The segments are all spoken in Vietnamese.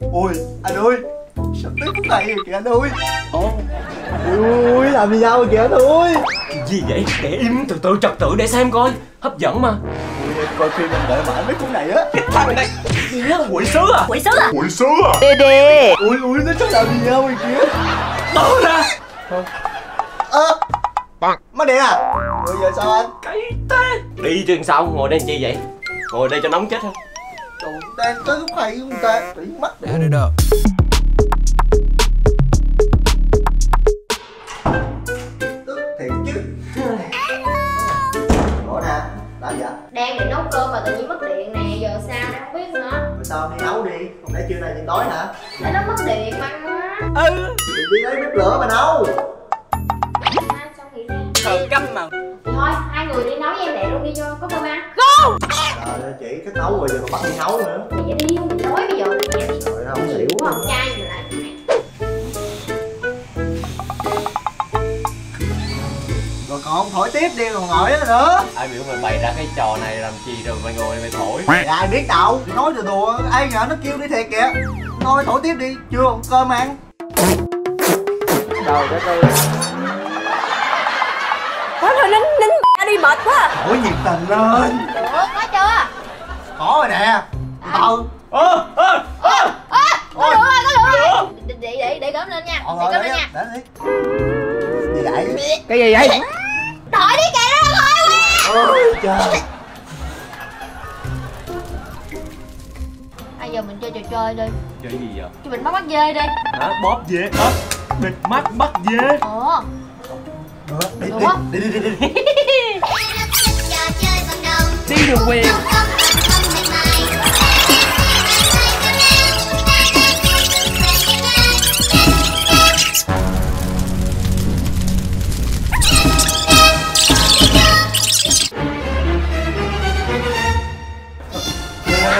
Ôi, anh ơi, sắp tới phút này kìa anh ơi. Ồ, ui, làm gì nhau kìa anh ơi. Cái gì vậy? Kẻ im từ từ trật tự để xem coi. Hấp dẫn mà. Ui, coi phim mình đợi mãi mấy phút này á. Cái thằng này kìa, quỷ sứ à? Quỷ sứ à? Quỷ sứ à? Đê đê. Ui, ui, nó sắp làm gì nhau rồi kìa. Đâu ra. Ơ à, má đẻ à? Ui, giờ sao anh? Cái thế. Đi chứ sao, ngồi đây làm chi vậy? Ngồi đây cho nóng chết hả? Trời, đang tới lúc này không ta? Tỉ mắt để được đâu. Thiệt chứ. Bỏ nè, làm gì vậy? Đang định nấu cơm mà tự nhiên mất điện nè, giờ sao đang không biết nữa. Rồi sao mày nấu đi, không lẽ trưa nay thì tối hả? Để nó mất điện mà. Ừ. Thì đi lấy bếp lửa mà nấu. À, sao nghỉ ra? Thờ căm mà. Thì thôi, hai người đi nấu với em để luôn đi vô, có cơm ăn. Go! Trời ơi, chị thích nấu rồi giờ còn bắt đi nấu nữa. Mẹ đi không đói bây giờ. Mẹ đi. Trời ơi, không xỉu quá. Con trai mình lại. Rồi còn thổi tiếp đi còn ngồi đó nữa. Ai biểu mày bày ra cái trò này làm chi rồi mày ngồi mày thổi. Dạ, ai biết đâu, nói từ đùa, ai ngờ nó kêu đi thiệt kìa. Thôi thổi tiếp đi, chưa còn cơm ăn. Trời đất ơi. Thôi thôi nín đi mệt quá. Thổi nhiệt tình lên. Ủa, có chưa? Có rồi nè. Từ. Có lửa rồi, có lửa rồi. Để gớm lên nha. Để gớm lên nha. Gì vậy? Cái gì vậy? Thổi đi kìa nó đang thổi quá. Ôi trời. Bây giờ mình chơi trò chơi đi. Chơi gì vậy? Chơi bịt mắt bắt dê đi. Hả? Bóp dê hả? Bịt mắt bắt dê. Ủa? Được, đi. Đi được quyền.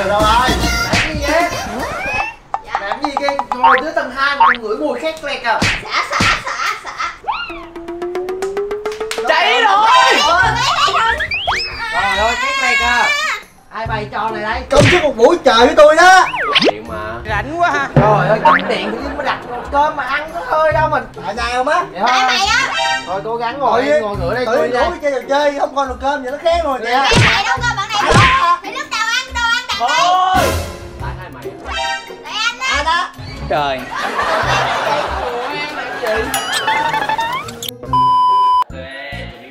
Đâu rồi? Làm gì vậy? Dạ. Làm gì kia? Ngồi dưới tầng 2 mà ngửi mùi khét lẹt à? Xả. Cháy rồi. Trời ơi, khét lẹt à. Ai bày trò này đây? Cơm chứ một buổi trời với tôi đó. Điện mà. Rảnh quá ha. Trời ơi, cắm điện chứ mới đặt cơm mà ăn có hơi đâu mình. Tại sao không á? Tại mày á. Rồi cố gắng ngồi đi, ngồi ngửa đây tôi nha. Chơi trò chơi không coi được cơm vậy nó khét rồi kìa. Mày đâu có bạn này. Mày lúc nào ăn đâu. Thôi. Tại hai mày. Tại anh đó. Ai đó? Trời.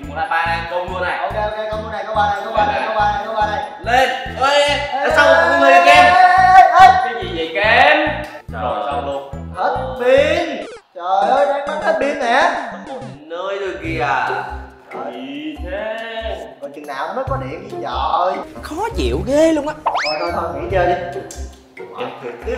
Một hai ba này, câu mua này. Ok, câu mua này, câu ba này, câu ba này. Lên. Ơi, tại sao mọi người kém? Cái gì vậy kém? Rồi xong luôn. Hết pin. Trời ơi, đang mất hết pin nè. Nơi rồi kìa. Gì thế? Còn chừng nào mới có điện gì trời. Khó chịu ghê luôn á. Thôi nghỉ chơi đi. Em thử tiếp.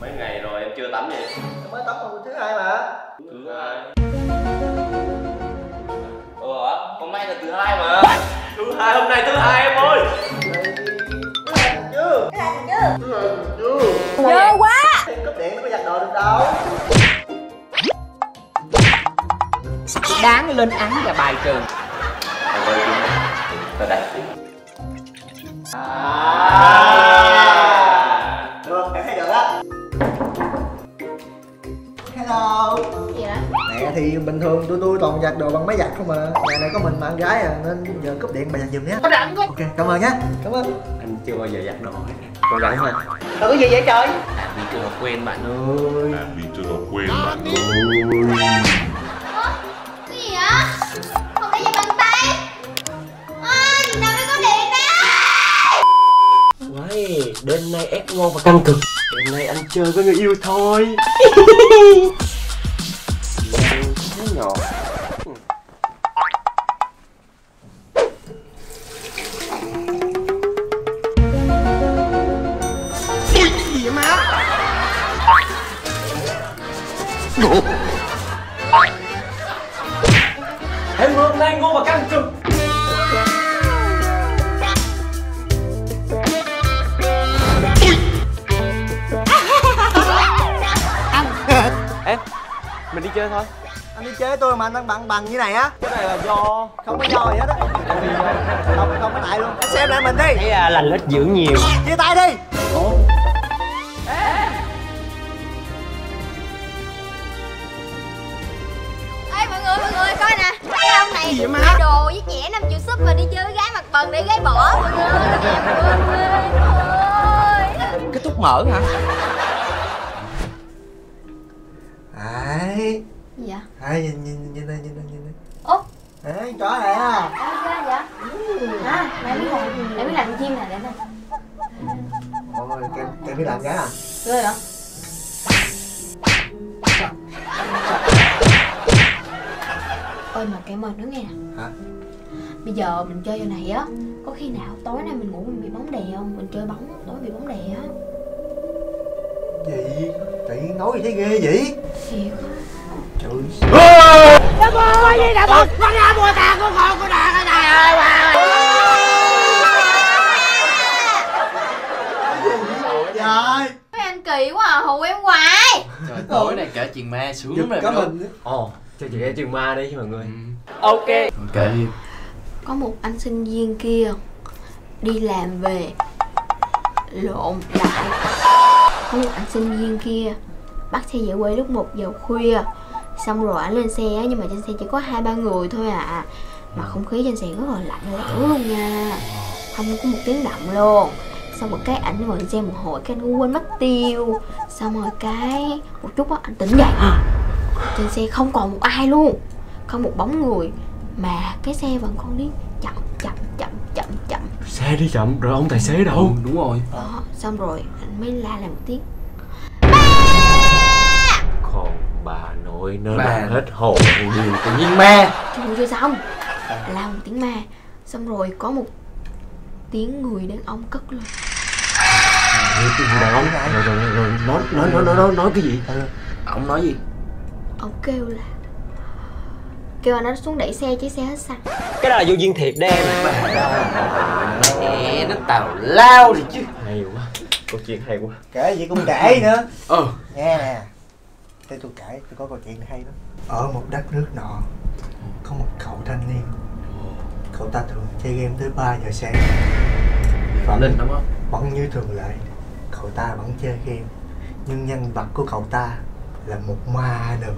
Mấy ngày rồi em chưa tắm vậy? Em mới tắm hôm thứ hai mà. Thứ hai. Ủa, hôm nay là thứ hai mà. Thứ hai, hôm nay thứ hai em ơi. Thứ hai chưa? Dơ quá. Em cấp điện nó có giặt đồ được đâu. Đáng lên án và bài trừ. Rồi đây. Được, em thấy được đó. Hello. Gì vậy? Mẹ thì bình thường tôi toàn giặt đồ bằng máy giặt không mà. Nhà này có mình mà con gái à nên giờ cúp điện bà giặt giùm nhé. Ok, cảm ơn nhé. Cảm ơn. Anh chưa bao giờ giặt đồ hết. Con rảnh hả? Có gì vậy trời? Làm đi chưa học quen bạn ơi. Cái gì vậy? Không để gì bằng tay. Ôi, chừng nào mới có điện đó. Uầy, đêm nay ép ngon và căng cực. Đêm nay anh chơi với người yêu thôi. Nhỏ. Em hôm nay ngon và căng cực. Em, mình đi chơi thôi. Anh đi chơi với tôi mà anh đang bằng như này á. Cái này là do không có do gì hết á. Không có tại luôn. Anh xem lại mình đi. Thấy lành ít dữ nhiều. Chia tay đi. Ủa? Ê mọi người coi nè. Cái ông này đi đồ với trẻ 5 triệu sub mà đi chơi với gái mặt bần để gái bỏ. Mọi người kết thúc mở hả? Ai? Gì vậy? Ai nhìn đây. Ủa? Ê, chó hả? Ai chơi vậy? Hả? Mày biết làm con chim nè, để nè. Ôi, cái biết làm gái à? Tươi hả? Ôi mà cái mệt nữa nghe nè. Hả? Bây giờ mình chơi giờ này á, có khi nào tối nay mình ngủ mình bị bóng đè không? Mình chơi bóng, tối bị bóng đè á. Gì? Tự nhiên nói gì thấy ghê vậy? Thiệt. Trời ơi. Nó bôi đi nè bực. Nó ra mua tàn con hồn con đàn cái này ơi. Trời. Mấy anh kỳ quá à, hù em hoài. Trời tối này kể chuyện ma xuống rồi. Cảm ơn. Ồ, cho chị kể chuyện ma đi chứ mọi người. Ok. Kể đi. Có một anh sinh viên kia đi làm về lộn lại. Có một anh sinh viên kia bắt xe về quê lúc 1 giờ khuya. Xong rồi ảnh lên xe nhưng mà trên xe chỉ có 2-3 người thôi à. Mà không khí trên xe rất là lạnh lẽo luôn nha. Không có một tiếng động luôn. Xong rồi cái ảnh ngồi xe một hồi cái anh cũng quên mất tiêu. Xong rồi cái một chút á anh tỉnh dậy. Trên xe không còn một ai luôn. Không một bóng người. Mà cái xe vẫn còn đi chậm. Xe đi chậm rồi ông tài xế đâu? Ừ, đúng rồi. Đó, xong rồi anh mới la làm một tiếng. Bà nội nó đang hết hồn điều tự nhiên ma. Chưa xong là một tiếng ma. Xong rồi có một tiếng người đàn ông cất lên. Tiếng người đàn ông rồi nói cái gì? Ông nói gì? Ông kêu là kêu anh nó xuống đẩy xe chứ xe hết xăng. Cái đó là vô duyên thiệt đó em. Mẹ nó tào lao rồi chứ. Hay quá. Câu chuyện hay quá. Kể gì cũng kể nữa. Ừ. Nghe nè. Thế tôi kể, tôi có câu chuyện hay lắm. Ở một đất nước nọ có một cậu thanh niên. Cậu ta thường chơi game tới 3 giờ sáng. Phạm Linh đúng không? Vẫn như thường lệ, cậu ta vẫn chơi game. Nhưng nhân vật của cậu ta là một ma nữ.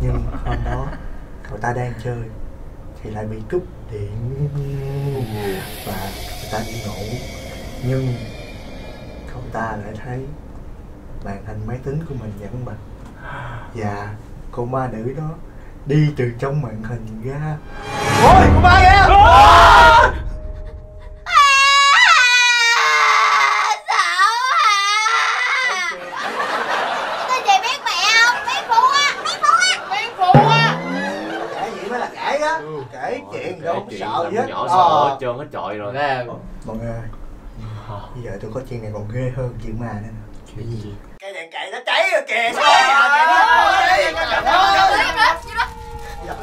Nhưng hôm đó cậu ta đang chơi thì lại bị cúp điện và cậu ta đi ngủ. Nhưng cậu ta lại thấy màn hình máy tính của mình vẫn bật. Và cô ma nữ đó đi từ trong màn hình ra. Ôi cô ma kìa. Sợ hả? Tôi chỉ biết mẹ không? Biết phụ á. Kể gì mới là kể đó. Kể chuyện đâu có sợ hết. Nhỏ sợ hết trơn hết trọi rồi. Mọi người ơi, bây giờ tôi có chuyện này còn ghê hơn chuyện ma nữa nè. Cái gì? Cái đèn cậy nó cháy rồi kìa.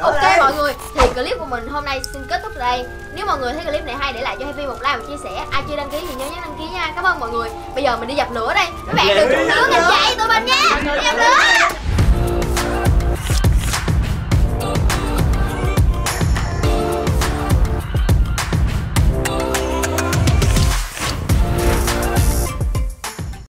Ok mọi người, thì clip của mình hôm nay xin kết thúc đây. Nếu mọi người thấy clip này hay để lại cho Happy một like và chia sẻ. Ai chưa đăng ký thì nhớ nhấn đăng ký nha. Cảm ơn mọi người. Bây giờ mình đi dập lửa đây. Các bạn đừng trúng lửa, mình chạy tụi mình nha.